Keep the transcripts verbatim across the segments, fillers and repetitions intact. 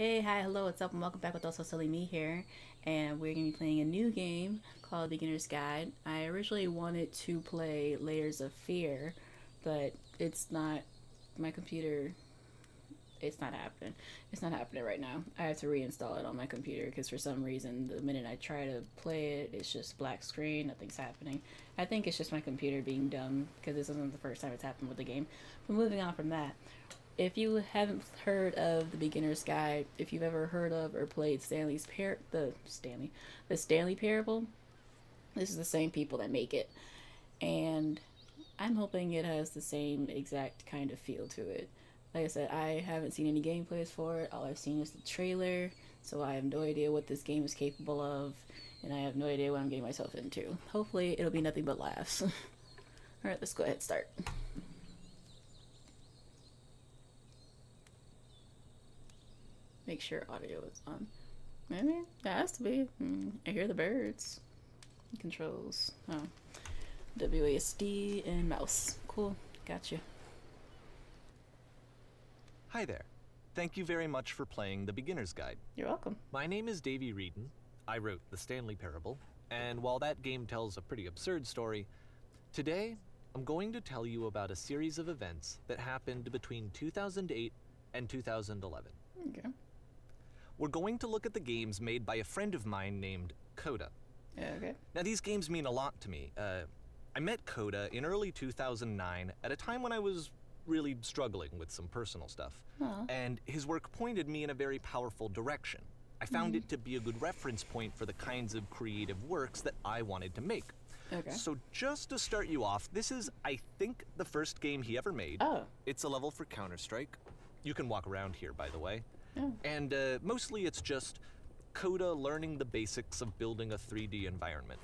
Hey, hi, hello, what's up, and welcome back with Also Silly Me here, and we're going to be playing a new game called The Beginner's Guide. I originally wanted to play Layers of Fear, but it's not, my computer, it's not happening. It's not happening right now. I have to reinstall it on my computer because for some reason, the minute I try to play it, it's just black screen, nothing's happening. I think it's just my computer being dumb because this isn't the first time it's happened with the game. But moving on from that. If you haven't heard of The Beginner's Guide, if you've ever heard of or played Stanley's Par- the Stanley, the Stanley Parable, this is the same people that make it, and I'm hoping it has the same exact kind of feel to it. Like I said, I haven't seen any gameplays for it. All I've seen is the trailer, so I have no idea what this game is capable of, and I have no idea what I'm getting myself into. Hopefully, it'll be nothing but laughs. All right, let's go ahead and start. Make sure audio is on. Maybe it has to be. Mm, I hear the birds. Controls. Oh. W A S D and mouse. Cool. Gotcha. Hi there. Thank you very much for playing The Beginner's Guide. You're welcome. My name is Davey Wreden. I wrote The Stanley Parable. And while that game tells a pretty absurd story, today I'm going to tell you about a series of events that happened between two thousand eight and two thousand eleven. Okay. We're going to look at the games made by a friend of mine named Coda. Okay. Now, these games mean a lot to me. Uh, I met Coda in early two thousand nine at a time when I was really struggling with some personal stuff. Aww. And his work pointed me in a very powerful direction. I found mm-hmm. it to be a good reference point for the kinds of creative works that I wanted to make. Okay. So just to start you off, this is, I think, the first game he ever made. Oh. It's a level for Counter-Strike. You can walk around here, by the way. Oh. And uh, mostly it's just Coda learning the basics of building a three D environment.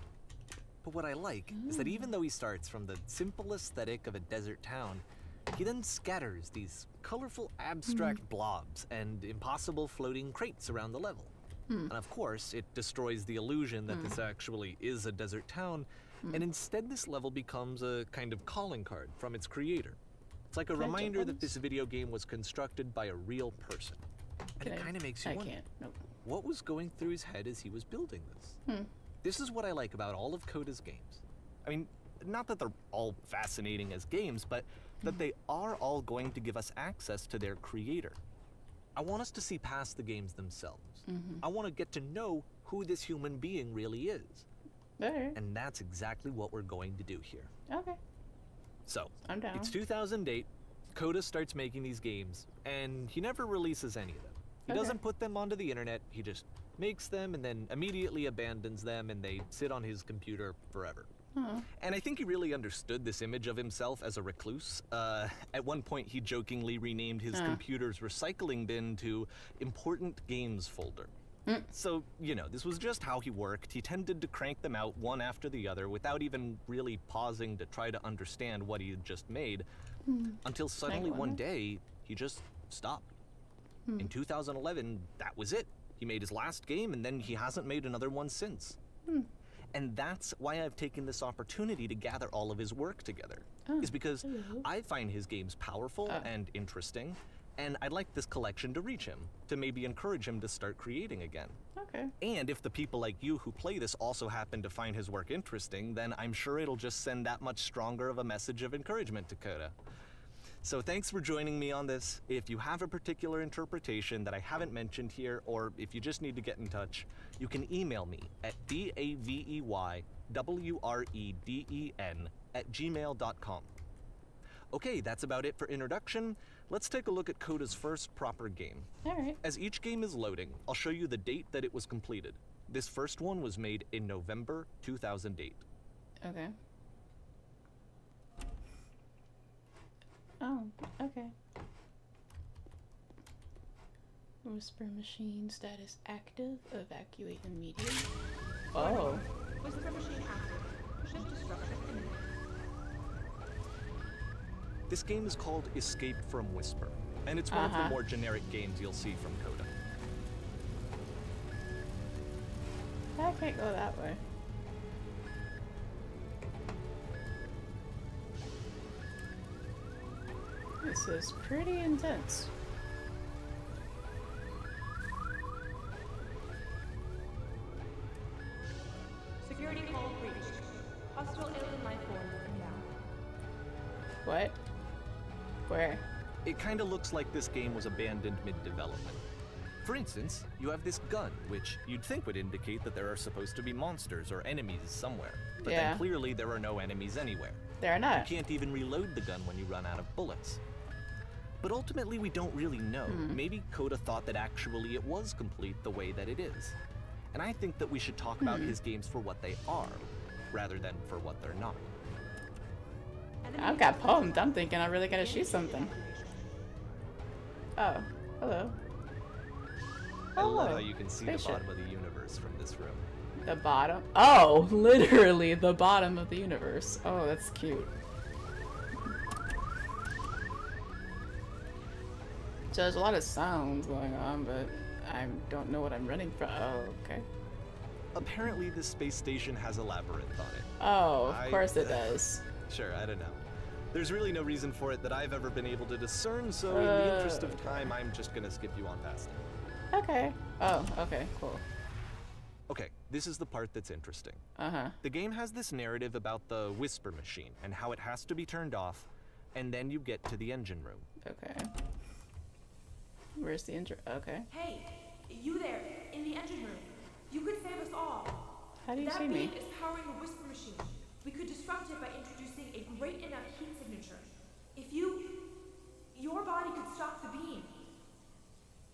But what I like mm. is that even though he starts from the simple aesthetic of a desert town, he then scatters these colorful abstract mm. blobs and impossible floating crates around the level. Mm. And of course, it destroys the illusion that mm. this actually is a desert town, mm. and instead this level becomes a kind of calling card from its creator. It's like a Project reminder ones. that this video game was constructed by a real person. And it kind of makes you I wonder, can't. Nope. what was going through his head as he was building this? Hmm. This is what I like about all of Coda's games. I mean, not that they're all fascinating as games, but that mm. they are all going to give us access to their creator. I want us to see past the games themselves. Mm-hmm. I want to get to know who this human being really is. Better. And that's exactly what we're going to do here. Okay. So, I'm down. It's two thousand eight. Coda starts making these games, and he never releases any of them. He okay. doesn't put them onto the internet, he just makes them and then immediately abandons them, and they sit on his computer forever. Aww. And I think he really understood this image of himself as a recluse. Uh, at one point, he jokingly renamed his uh. computer's recycling bin to Important Games Folder. Mm. So, you know, this was just how he worked. He tended to crank them out one after the other without even really pausing to try to understand what he had just made. Mm. Until suddenly one day, he just stopped. Mm. In two thousand eleven, that was it. He made his last game, and then he hasn't made another one since. Mm. And that's why I've taken this opportunity to gather all of his work together. Oh, is because I find his games powerful oh. and interesting, and I'd like this collection to reach him, to maybe encourage him to start creating again. Okay. And if the people like you who play this also happen to find his work interesting, then I'm sure it'll just send that much stronger of a message of encouragement to Coda. So thanks for joining me on this. If you have a particular interpretation that I haven't mentioned here, or if you just need to get in touch, you can email me at d a v e y w r e d e n at gmail dot com. Okay, that's about it for introduction. Let's take a look at Coda's first proper game. All right. As each game is loading, I'll show you the date that it was completed. This first one was made in November two thousand eight. Okay. Oh, okay. Whisper machine status active. Evacuate immediately. Oh. Whisper machine active. Ship destruction imminent. This game is called Escape from Whisper, and it's one uh-huh. of the more generic games you'll see from Coda. I can't go that way. This is pretty intense. What? Where? It kind of looks like this game was abandoned mid-development. For instance, you have this gun, which you'd think would indicate that there are supposed to be monsters or enemies somewhere. But yeah. then clearly there are no enemies anywhere. There are not. You can't even reload the gun when you run out of bullets. But ultimately we don't really know. Mm. Maybe Coda thought that actually it was complete the way that it is. And I think that we should talk about mm. his games for what they are, rather than for what they're not. I've got poemed. I'm thinking I really gotta shoot something. Oh, hello. I love how you can see the bottom of the universe from this room. The bottom? Oh, literally the bottom of the universe. Oh, that's cute. So there's a lot of sounds going on, but I don't know what I'm running from. Oh, okay. Apparently this space station has a labyrinth on it. Oh, of course I, it does. Sure, I don't know. There's really no reason for it that I've ever been able to discern, so uh, in the interest of time, I'm just gonna skip you on past it. Okay. Oh, okay, cool. Okay, this is the part that's interesting. Uh-huh. The game has this narrative about the whisper machine and how it has to be turned off, and then you get to the engine room. Okay. Where's the engine? Okay. Hey, you there, in the engine room. You could save us all. How do you that see me? That beam is powering a whisper machine. We could disrupt it by introducing a great enough heat signature. If you... your body could stop the beam.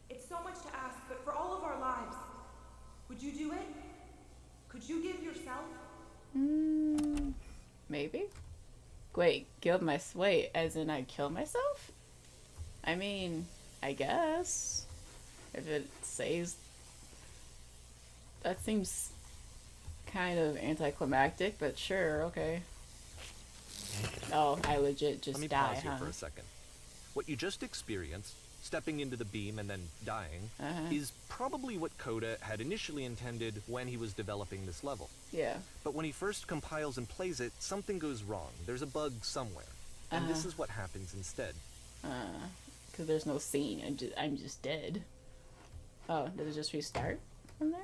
It's so much to ask, but for all of our lives, would you do it? Could you give yourself? Mm, maybe. Wait, give my wait, as in I kill myself? I mean, I guess. If it saves... That seems kind of anticlimactic, but sure, okay. Oh, I legit just die, huh? Let me pause you for a second. What you just experienced, stepping into the beam and then dying, uh-huh. is probably what Coda had initially intended when he was developing this level. Yeah. But when he first compiles and plays it, something goes wrong. There's a bug somewhere. And uh-huh. this is what happens instead. Uh, because there's no scene. I'm just, I'm just dead. Oh, did it just restart from there?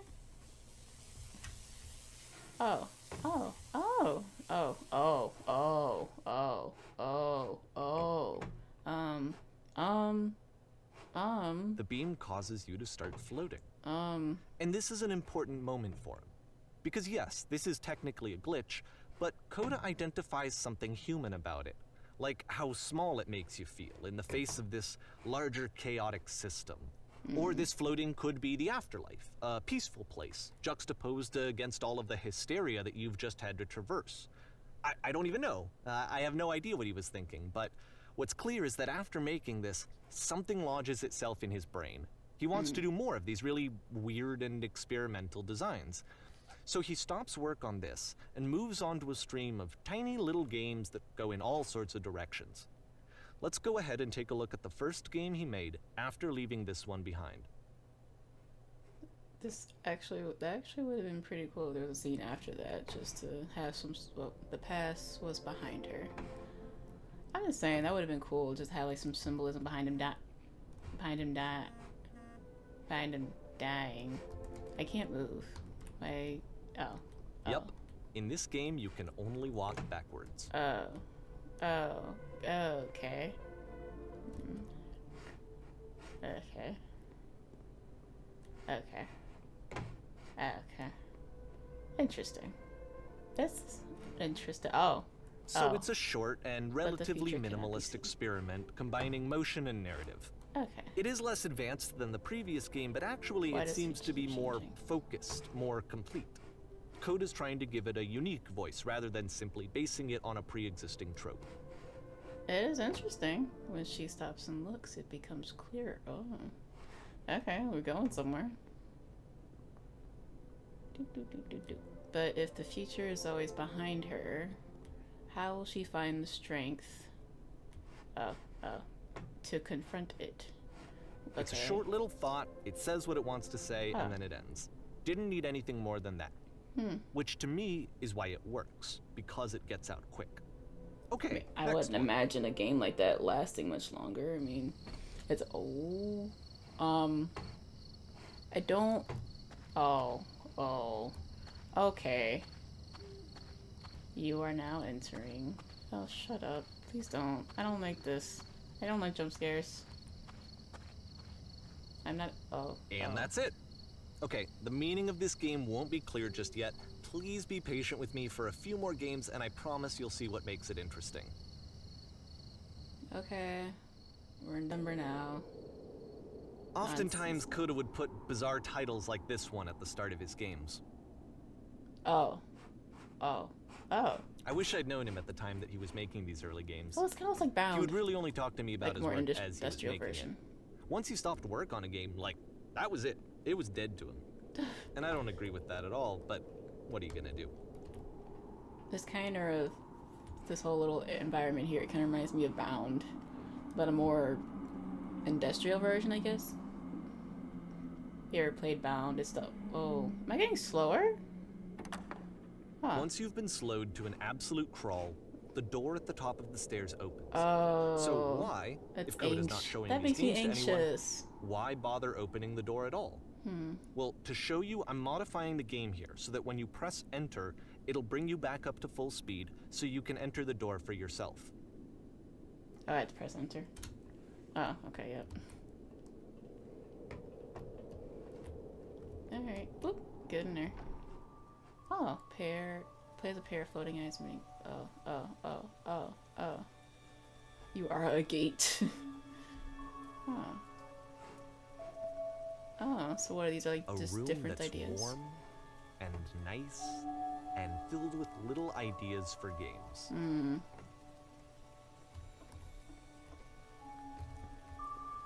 Oh, oh, oh, oh, oh, oh, oh, oh, oh, um, um... Um, the beam causes you to start floating. Um, and this is an important moment for him. Because yes, this is technically a glitch, but Coda identifies something human about it. Like how small it makes you feel in the face of this larger chaotic system. Mm. Or this floating could be the afterlife, a peaceful place, juxtaposed against all of the hysteria that you've just had to traverse. I, I don't even know. Uh, I have no idea what he was thinking, but... What's clear is that after making this, something lodges itself in his brain. He wants mm. to do more of these really weird and experimental designs. So he stops work on this and moves on to a stream of tiny little games that go in all sorts of directions. Let's go ahead and take a look at the first game he made after leaving this one behind. This actually, that actually would have been pretty cool if there was a scene after that, just to have some, well, the past was behind her. I'm just saying that would have been cool. Just have like some symbolism behind him, die, behind him, die, behind him dying. I can't move. I oh. oh. Yep. In this game, you can only walk backwards. Oh. Oh. Okay. Okay. Okay. Okay. Interesting. That's interesting. Oh. So oh. it's a short and relatively minimalist experiment combining motion and narrative. Okay. It is less advanced than the previous game, but actually Why it seems to be changing? more focused, more complete. Coda's trying to give it a unique voice rather than simply basing it on a pre-existing trope. It is interesting. When she stops and looks, it becomes clearer. Oh. Okay, we're going somewhere. Do, do, do, do, do. But if the future is always behind her, how will she find the strength uh, uh, to confront it? Okay. It's a short little thought, it says what it wants to say, huh. and then it ends. Didn't need anything more than that. Hmm. Which to me is why it works, because it gets out quick. Okay, I mean, I wouldn't one. imagine a game like that lasting much longer. I mean, it's oh, um, I don't, oh, oh, okay. You are now entering. Oh, shut up. Please don't. I don't like this. I don't like jump scares. I'm not... Oh. And oh. That's it. Okay, the meaning of this game won't be clear just yet. Please be patient with me for a few more games, and I promise you'll see what makes it interesting. Okay. We're in Denver now. Oftentimes, Coda would put bizarre titles like this one at the start of his games. Oh. Oh. Oh. I wish I'd known him at the time that he was making these early games. Well, it's kind of like Bound. He would really only talk to me about like his work as he was making version. It. Once he stopped work on a game, like, that was it. It was dead to him. And I don't agree with that at all, but what are you going to do? This kind of, this whole little environment here, it kind of reminds me of Bound, but a more industrial version, I guess. You ever played Bound? It's the, oh, am I getting slower? Huh. Once you've been slowed to an absolute crawl, the door at the top of the stairs opens. Oh, so why, if Coda's not showing these things to anyone, why bother opening the door at all? Hmm. Well, to show you, I'm modifying the game here so that when you press enter, it'll bring you back up to full speed so you can enter the door for yourself. Oh, I have to press enter. Oh, okay, yep. Alright, boop, good in there. Oh, pair, play as a pair of floating eyes. Oh, oh, oh, oh, oh. You are a gate. Huh. Oh, so what are these, like, just room different that's ideas? Warm and nice and filled with little ideas for games. Mm.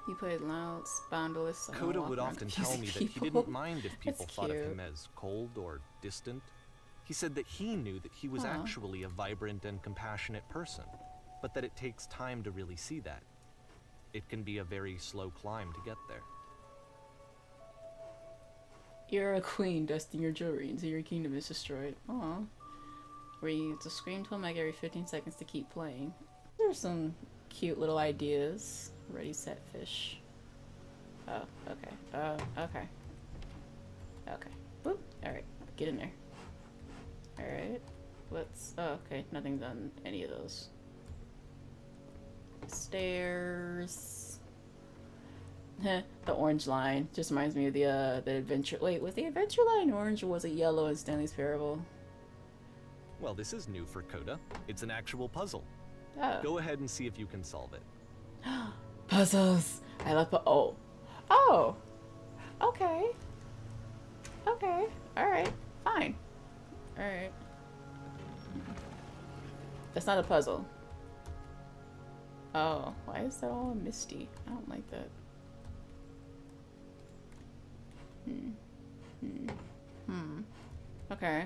He played loud, boundless. Coda would often tell me that he didn't mind if people thought of him as cold or distant. He said that he knew that he was Aww. actually a vibrant and compassionate person, but that it takes time to really see that. It can be a very slow climb to get there. You're a queen dusting your jewelry until your kingdom is destroyed. Aw. Where you have to scream to him like every fifteen seconds to keep playing. There's some cute little ideas. Ready, set, fish. Oh, okay. Oh, okay. Okay. Boop. Alright. Get in there. Alright. Let's... Oh, okay. Nothing's on any of those. Stairs... The orange line just reminds me of the uh, the adventure. Wait, was the adventure line orange or was it yellow in Stanley's Parable? Well, this is new for Coda. It's an actual puzzle. Oh. Go ahead and see if you can solve it. Puzzles. I love. Oh. Oh. Okay. Okay. All right. Fine. All right. That's not a puzzle. Oh, why is that all misty? I don't like that. Hmm. Hmm. Hmm. Okay.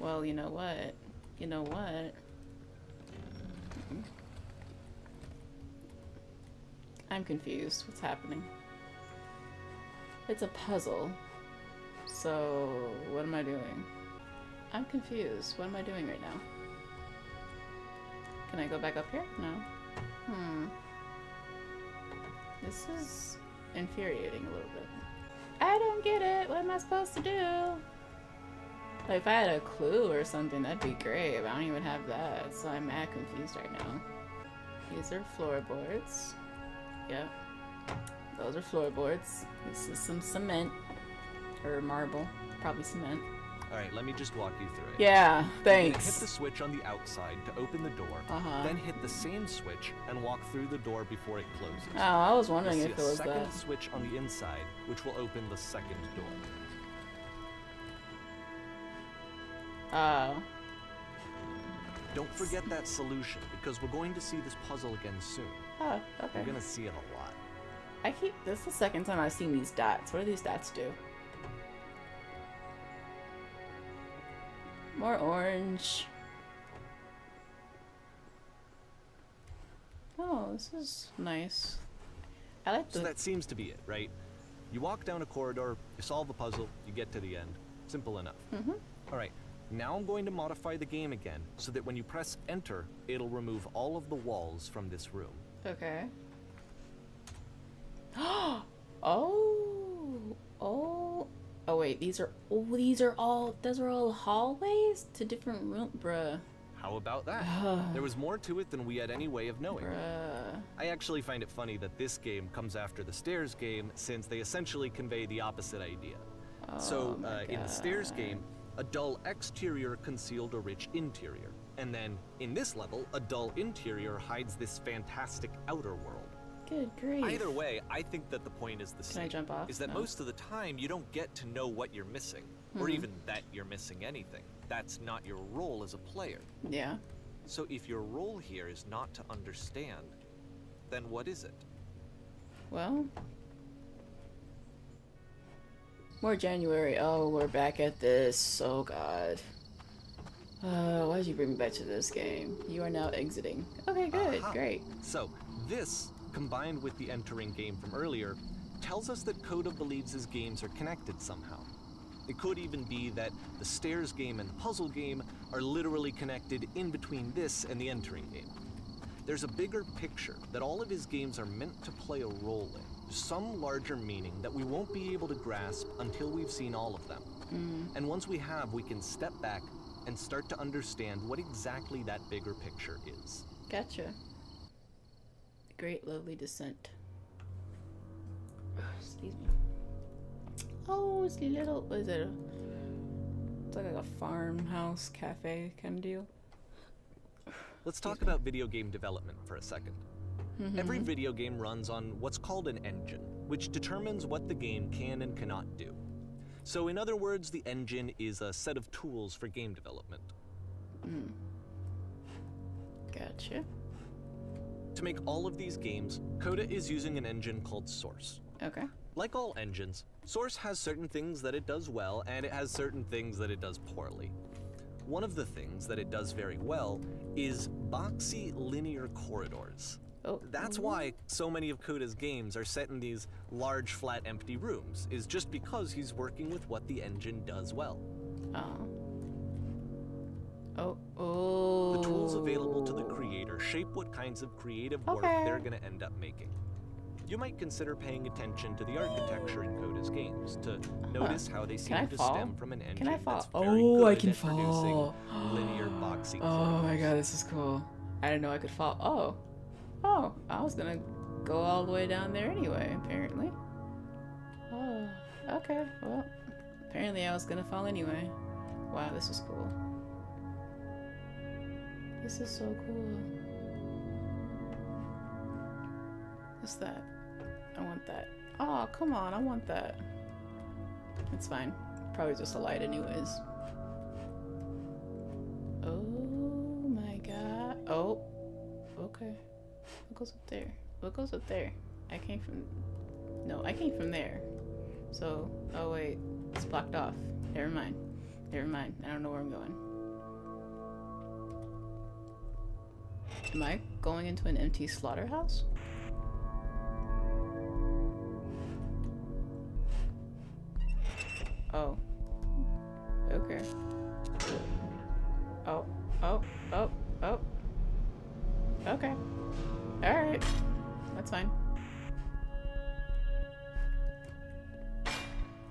Well, you know what? You know what? Mm-hmm. I'm confused. What's happening? It's a puzzle. So, what am I doing? I'm confused. What am I doing right now? Can I go back up here? No. Hmm. This is infuriating a little bit. I don't get it. What am I supposed to do? Like, if I had a clue or something, that'd be great, but I don't even have that, so I'm mad confused right now. These are floorboards. Yep. Those are floorboards. This is some cement. Or marble. Probably cement. Alright, let me just walk you through it. Yeah, thanks. Hit the switch on the outside to open the door, uh-huh. then hit the same switch and walk through the door before it closes. Oh, I was wondering if it was that. You'll see a second switch on the inside, which will open the second door. Oh. Don't forget that solution, because we're going to see this puzzle again soon. Oh, okay. We're going to see it a lot. I keep... This is the second time I've seen these dots. What do these dots do? More orange. Oh, this is nice. I like the... So that seems to be it, right? You walk down a corridor, you solve a puzzle, you get to the end. Simple enough. Mm-hmm. Alright, now I'm going to modify the game again, so that when you press enter, it'll remove all of the walls from this room. Okay. Oh! Oh! Oh wait, these are oh, these are all those are all hallways to different room, bruh. How about that? There was more to it than we had any way of knowing. Bruh. I actually find it funny that this game comes after the stairs game, since they essentially convey the opposite idea. Oh, so uh, in the stairs game, a dull exterior concealed a rich interior. And then in this level, a dull interior hides this fantastic outer world. Good grief. Either way, I think that the point is the same. Can I jump off? Is that no. Most of the time, you don't get to know what you're missing, mm-hmm. or even that you're missing anything. That's not your role as a player. Yeah. So if your role here is not to understand, then what is it? Well, more January. Oh, we're back at this. Oh god. Uh, why did you bring me back to this game? You are now exiting. Okay, good, uh-huh. Great. So this, combined with the entering game from earlier, tells us that Coda believes his games are connected somehow. It could even be that the stairs game and the puzzle game are literally connected in between this and the entering game. There's a bigger picture that all of his games are meant to play a role in, some larger meaning that we won't be able to grasp until we've seen all of them. Mm. And once we have, we can step back and start to understand what exactly that bigger picture is. Gotcha. The Great Lovely Descent. Excuse me. Oh, it's a little, what is it? It's like a farmhouse cafe kind of deal. Let's talk about video game development for a second. Mm-hmm. Every video game runs on what's called an engine, which determines what the game can and cannot do. So in other words, the engine is a set of tools for game development. Mm. Gotcha. To make all of these games, Coda is using an engine called Source. Okay. Like all engines, Source has certain things that it does well, and it has certain things that it does poorly. One of the things that it does very well is boxy linear corridors. Oh. That's why so many of Coda's games are set in these large, flat, empty rooms, is just because he's working with what the engine does well. Oh. Oh. Oh. The tools available to the creator shape what kinds of creative work okay. they're going to end up making. You might consider paying attention to the architecture in Coda's games to notice huh. how they seem to fall? stem from an engine can I fall? that's very oh, good I can at fall. producing linear boxy corridors. Oh my god, this is cool. I didn't know I could fall. Oh. Oh, I was gonna go all the way down there anyway, apparently. Oh, okay, well, apparently I was gonna fall anyway. Wow, this is cool. This is so cool. What's that? I want that. Oh, come on, I want that. It's fine. Probably just a light anyways. Oh my god. Oh, okay. What goes up there? What goes up there? I came from... No, I came from there. So, oh wait, it's blocked off. Never mind. Never mind. I don't know where I'm going. Am I going into an empty slaughterhouse? Oh. Okay. Oh. Oh. Oh. Oh. Okay. Alright. That's fine.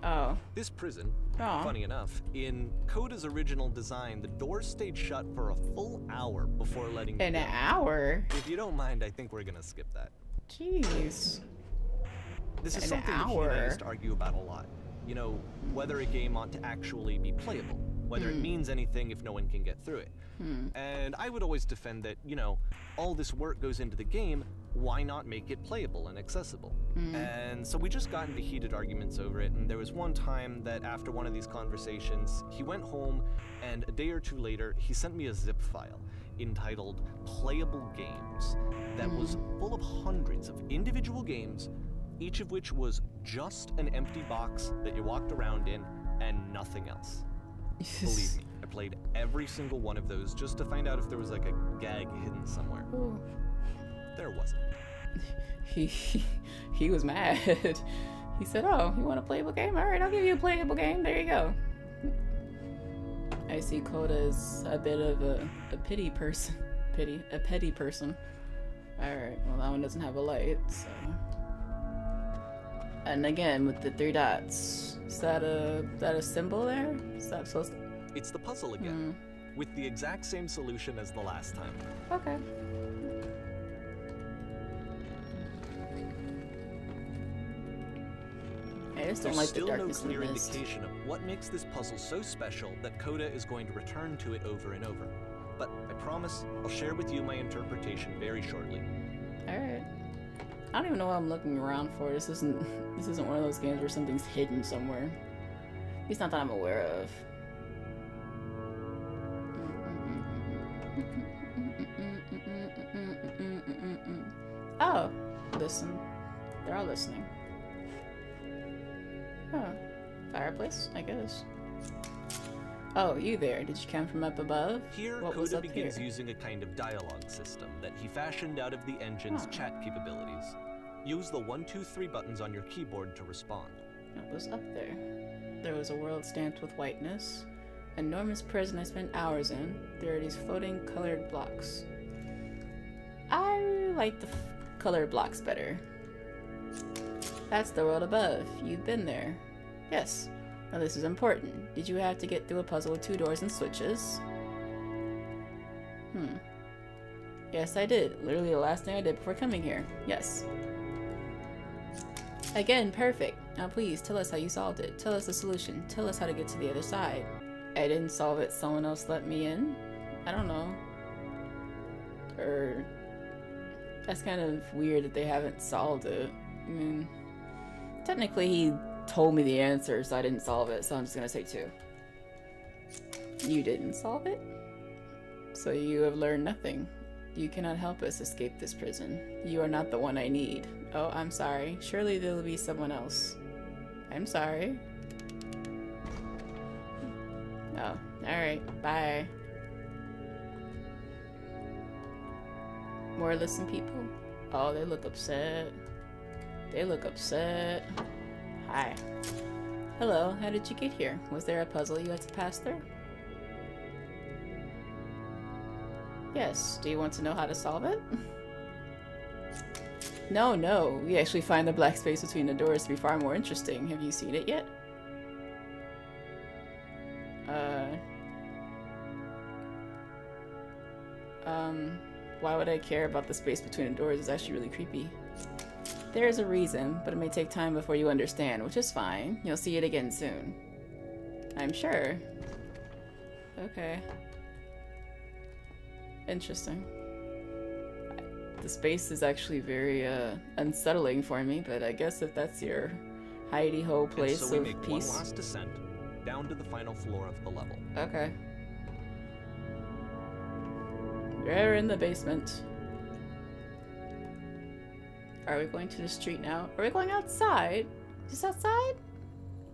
Oh. This prison, Aww. funny enough, in Coda's original design, the door stayed shut for a full hour before letting An you An hour? If you don't mind, I think we're gonna skip that. Jeez. This is An something hour. that humans argue about a lot. You know, whether a game ought to actually be playable, whether mm. it means anything if no one can get through it. Mm. And I would always defend that, you know, all this work goes into the game, why not make it playable and accessible? Mm. And so we just got into heated arguments over it, and there was one time that after one of these conversations, he went home, and a day or two later, he sent me a zip file entitled Playable Games that mm. was full of hundreds of individual games, each of which was just an empty box that you walked around in and nothing else. Believe me, I played every single one of those just to find out if there was like a gag hidden somewhere. Ooh. There wasn't. He, he he was mad. He said, oh, you want a playable game? All right, I'll give you a playable game. There you go. I see Coda's a bit of a, a pity person. Pity, a petty person. All right, well, that one doesn't have a light, so. And again, with the three dots, is that a, is that a symbol there? Is that supposed to... It's the puzzle again. Mm. with the exact same solution as the last time. Okay. I just don't There's like still the darkness no clear in this. indication of what makes this puzzle so special that Coda is going to return to it over and over. But I promise I'll share with you my interpretation very shortly. Alright. I don't even know what I'm looking around for. This isn't this isn't one of those games where something's hidden somewhere. At least not that I'm aware of. Oh, listen. They're all listening. Huh. Fireplace, I guess. Oh, you there. Did you come from up above? Here, what Coda was up begins here? using a kind of dialogue system that he fashioned out of the engine's huh. chat capabilities. Use the one, two, three buttons on your keyboard to respond. What was up there? There was a world stamped with whiteness. Enormous prison I spent hours in. There are these floating colored blocks. I really like the f colored blocks better. That's the world above. You've been there. Yes. Now this is important. Did you have to get through a puzzle with two doors and switches? Hmm. Yes, I did. Literally the last thing I did before coming here. Yes. Again, perfect. Now please, tell us how you solved it. Tell us the solution. Tell us how to get to the other side. I didn't solve it. Someone else let me in? I don't know. Or... That's kind of weird that they haven't solved it. I mean... Technically, he told me the answer, so I didn't solve it, so I'm just gonna say two. You didn't solve it? So you have learned nothing. You cannot help us escape this prison. You are not the one I need. Oh, I'm sorry. Surely there will be someone else. I'm sorry. Oh, alright. Bye. More listen people? Oh, they look upset. They look upset. Hi. Hello, how did you get here? Was there a puzzle you had to pass through? Yes, do you want to know how to solve it? No, no, we actually find the black space between the doors to be far more interesting. Have you seen it yet? Uh... Um, why would I care about the space between the doors? It's actually really creepy. There is a reason, but it may take time before you understand, which is fine. You'll see it again soon. I'm sure. Okay. Interesting. The space is actually very uh, unsettling for me, but I guess if that's your hidey-ho place of peace. And so we make one last descent, down to the final floor of the level. Okay. You're in the basement. Are we going to the street now? Are we going outside? Just outside?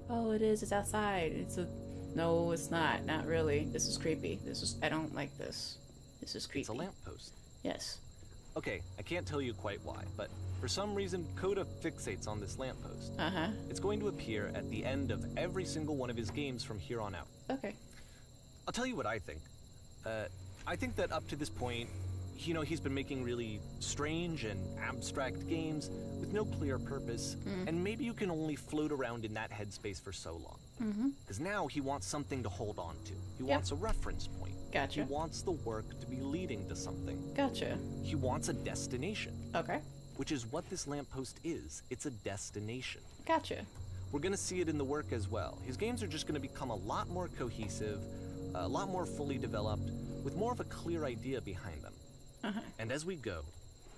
Oh, it is. It's outside. It's a... No, it's not. Not really. This is creepy. This is... I don't like this. This is creepy. It's a lamppost. Yes. Okay, I can't tell you quite why, but for some reason, Coda fixates on this lamppost. Uh-huh. It's going to appear at the end of every single one of his games from here on out. Okay. I'll tell you what I think. Uh, I think that up to this point, you know, he's been making really strange and abstract games with no clear purpose, mm. and maybe you can only float around in that headspace for so long. Because mm-hmm. now he wants something to hold on to. He yeah. wants a reference point. Gotcha. He wants the work to be leading to something. Gotcha. He wants a destination. Okay. Which is what this lamppost is. It's a destination. Gotcha. We're going to see it in the work as well. His games are just going to become a lot more cohesive, a lot more fully developed, with more of a clear idea behind them. Uh-huh. And as we go,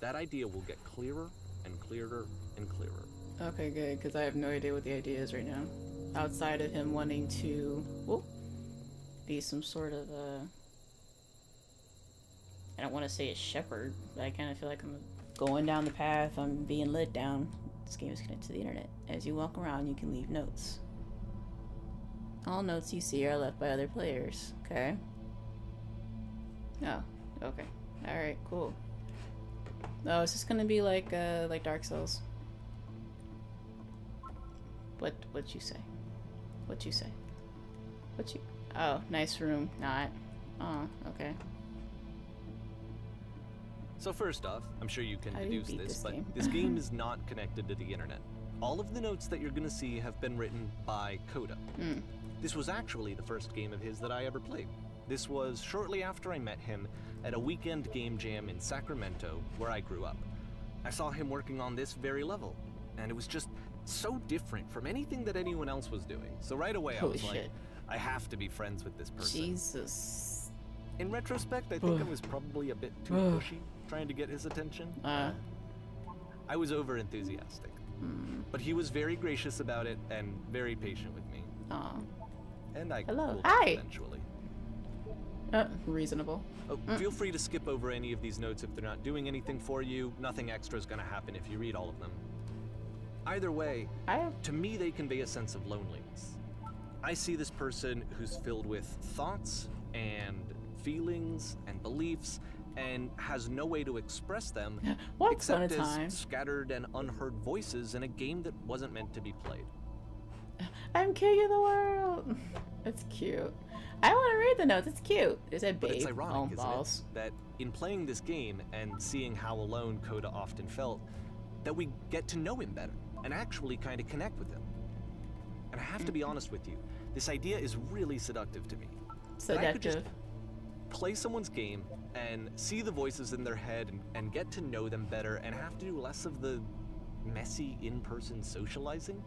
that idea will get clearer and clearer and clearer. Okay, good, because I have no idea what the idea is right now. Outside of him wanting to whoop, be some sort of a... I don't want to say a shepherd, but I kind of feel like I'm going down the path, I'm being led down. This game is connected to the internet. As you walk around, you can leave notes. All notes you see are left by other players, okay? Oh, okay. Alright, cool. Oh, it's just gonna be like, uh, like Dark Souls. What, what you say? What you say? What you... Oh, nice room. Not. Oh, okay. So first off, I'm sure you can deduce this, but this game is not connected to the internet. All of the notes that you're gonna see have been written by Coda. Mm. This was actually the first game of his that I ever played. This was shortly after I met him at a weekend game jam in Sacramento, where I grew up. I saw him working on this very level, and it was just so different from anything that anyone else was doing. So right away, Holy I was shit. like, I have to be friends with this person. Jesus. In retrospect, I think Ugh. I was probably a bit too Ugh. pushy, trying to get his attention. Uh. I was over-enthusiastic. Mm. But he was very gracious about it and very patient with me. Aww. And I Hello. Hi. eventually. Uh, reasonable. Oh, mm. Feel free to skip over any of these notes if they're not doing anything for you. Nothing extra is going to happen if you read all of them. Either way, I... to me they convey a sense of loneliness. I see this person who's filled with thoughts and feelings and beliefs and has no way to express them except as time. scattered and unheard voices in a game that wasn't meant to be played. I'm king of the world. That's cute. I want to read the notes. It's cute. It said, "Babe, it's ironic, oh, isn't balls. It, that in playing this game and seeing how alone Coda often felt, that we get to know him better and actually kind of connect with him. And I have to be honest with you, this idea is really seductive to me. Seductive. I could just play someone's game and see the voices in their head and, and get to know them better and have to do less of the messy in-person socializing.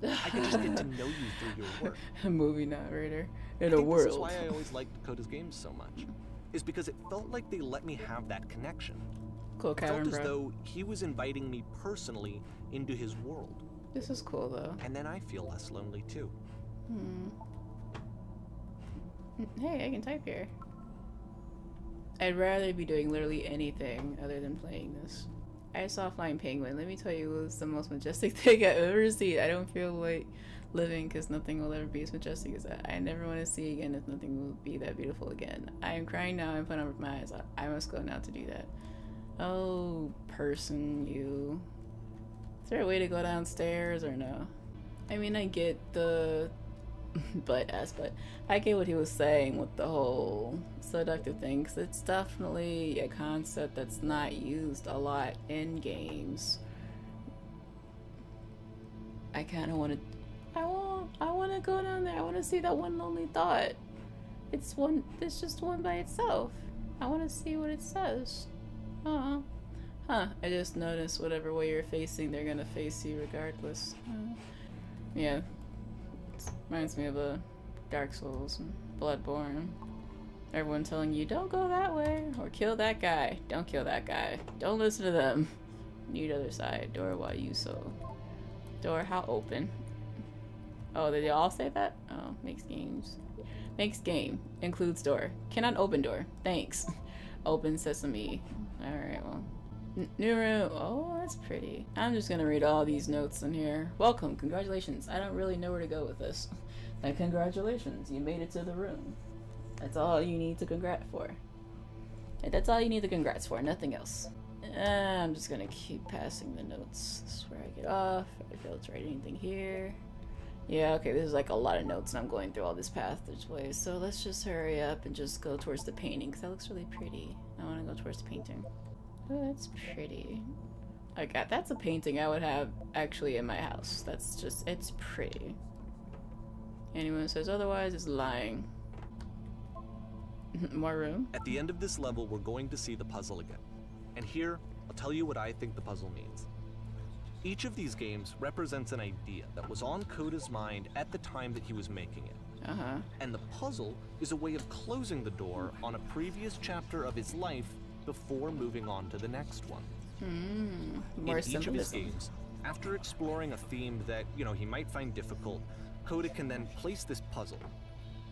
I could just get to know you through your work." A movie narrator in a world. This is why I always liked Coda's games so much, is because it felt like they let me have that connection. Cool, it felt as bro. though he was inviting me personally into his world. This is cool, though. And then I feel less lonely, too. Hmm. Hey, I can type here. I'd rather be doing literally anything other than playing this. I saw a flying penguin. Let me tell you, it was the most majestic thing I've ever seen. I don't feel like living because nothing will ever be as majestic as that. I never want to see again if nothing will be that beautiful again. I am crying now and putting up my eyes. I must go now to do that. Oh, person, you. Is there a way to go downstairs or no? I mean, I get the butt ass, but I get what he was saying with the whole seductive thing, because it's definitely a concept that's not used a lot in games. I kind of want to. I want. I want to go down there. I want to see that one lonely thought. It's one. It's just one by itself. I want to see what it says. Uh-huh. Huh, I just noticed whatever way you're facing, they're gonna face you regardless. Uh, yeah. It reminds me of uh, Dark Souls and Bloodborne. Everyone telling you, don't go that way, or kill that guy. Don't kill that guy. Don't listen to them. Need other side. Door, why you so? Door, how open? Oh, did they all say that? Oh, makes games. Makes game. Includes door. Cannot open door. Thanks. Open sesame. Alright, well. New room. Oh, that's pretty. I'm just gonna read all these notes in here. Welcome. Congratulations. I don't really know where to go with this. Now, congratulations. You made it to the room. That's all you need to congrat for. That's all you need to congrats for. Nothing else. I'm just gonna keep passing the notes. This is where I get off. I feel it's right. Anything here? Yeah, okay. This is like a lot of notes, and I'm going through all this path this way. So let's just hurry up and just go towards the painting, because that looks really pretty. I want to go towards the painting. Oh, that's pretty. I got that's a painting I would have actually in my house. That's just, it's pretty. Anyone who says otherwise is lying. More room. At the end of this level, we're going to see the puzzle again. And here, I'll tell you what I think the puzzle means. Each of these games represents an idea that was on Coda's mind at the time that he was making it. Uh-huh. And the puzzle is a way of closing the door on a previous chapter of his life before moving on to the next one. Mm, more In each symbolism. of his games, after exploring a theme that, you know, he might find difficult, Coda can then place this puzzle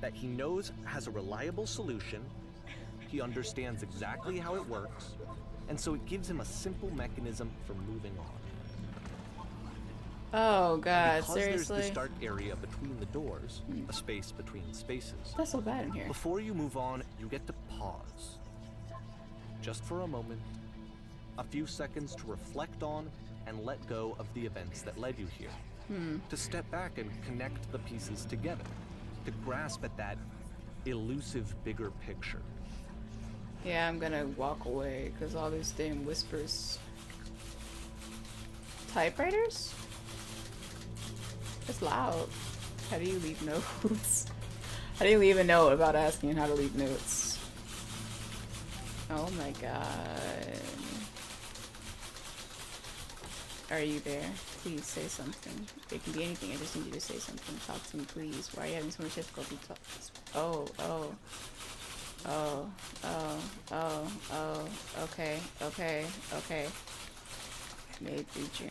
that he knows has a reliable solution, he understands exactly how it works, and so it gives him a simple mechanism for moving on. Oh God, because seriously? There's this dark area between the doors, mm. a space between spaces. That's so bad in here. Before you move on, you get to pause. Just for a moment, a few seconds to reflect on and let go of the events that led you here. Hmm. To step back and connect the pieces together. To grasp at that elusive bigger picture. Yeah, I'm gonna walk away because all these damn whispers. Typewriters? It's loud. How do you leave notes? I didn't leave a note about asking how to leave notes. Oh my god. Are you there? Please say something. It can be anything, I just need you to say something. Talk to me, please. Why are you having so much difficulty talking? Oh, oh. Oh, oh, oh, oh. Okay, okay, okay. Made the dream.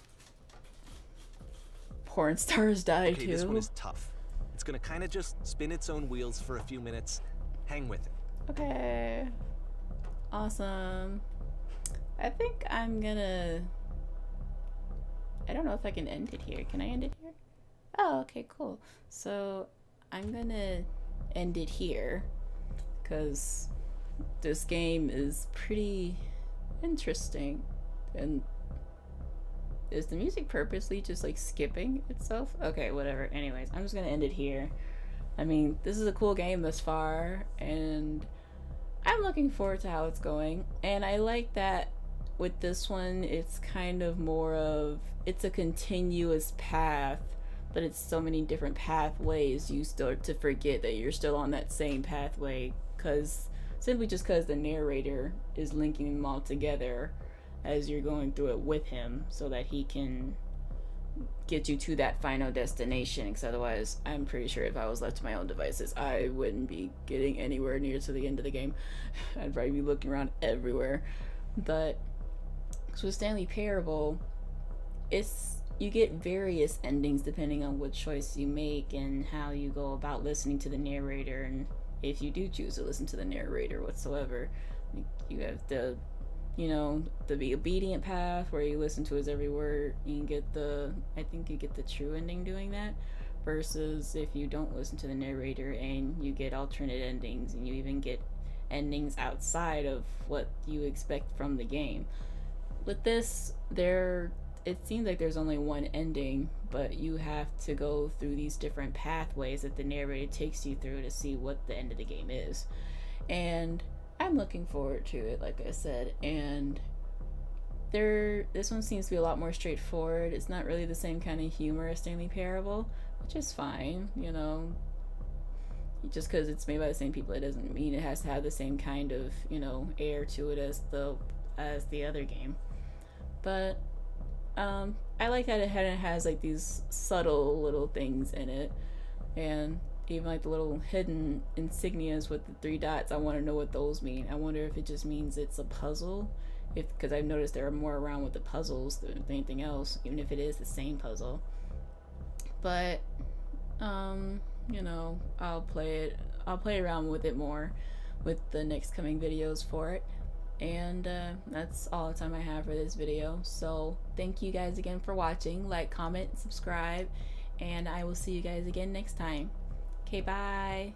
Porn stars die okay, too. This one is tough. It's gonna kind of just spin its own wheels for a few minutes. Hang with it. Okay. Awesome. I think I'm gonna... I don't know if I can end it here. Can I end it here? Oh, okay, cool. So I'm gonna end it here because this game is pretty interesting. And is the music purposely just like skipping itself? Okay, whatever. Anyways, I'm just gonna end it here. I mean, this is a cool game thus far, and I'm looking forward to how it's going. And I like that with this one, it's kind of more of, it's a continuous path, but it's so many different pathways you start to forget that you're still on that same pathway, because simply just because the narrator is linking them all together as you're going through it with him so that he can get you to that final destination, because otherwise I'm pretty sure if I was left to my own devices I wouldn't be getting anywhere near to the end of the game. I'd probably be looking around everywhere. But so with Stanley Parable, it's, you get various endings depending on what choice you make and how you go about listening to the narrator, and if you do choose to listen to the narrator whatsoever. You have the, you know, the obedient path where you listen to his every word. You can get the, I think you get the true ending doing that, versus if you don't listen to the narrator and you get alternate endings, and you even get endings outside of what you expect from the game. With this, there, it seems like there's only one ending, but you have to go through these different pathways that the narrator takes you through to see what the end of the game is. And I'm looking forward to it, like I said. And there, this one seems to be a lot more straightforward. It's not really the same kind of humor as Stanley Parable, which is fine, you know. Just because it's made by the same people, it doesn't mean it has to have the same kind of, you know, air to it as the as the other game. But um, I like that it has like these subtle little things in it, and even like the little hidden insignias with the three dots. I want to know what those mean. I wonder if it just means it's a puzzle, if, because I've noticed there are more around with the puzzles than anything else, even if it is the same puzzle. But um, you know, I'll play it. I'll play around with it more with the next coming videos for it. And uh, that's all the time I have for this video. So thank you guys again for watching. Like, comment, subscribe, and I will see you guys again next time. Okay, bye.